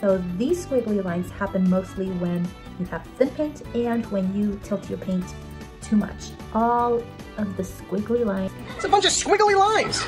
So these squiggly lines happen mostly when you have thin paint and when you tilt your paint too much. All of the squiggly lines. It's a bunch of squiggly lines!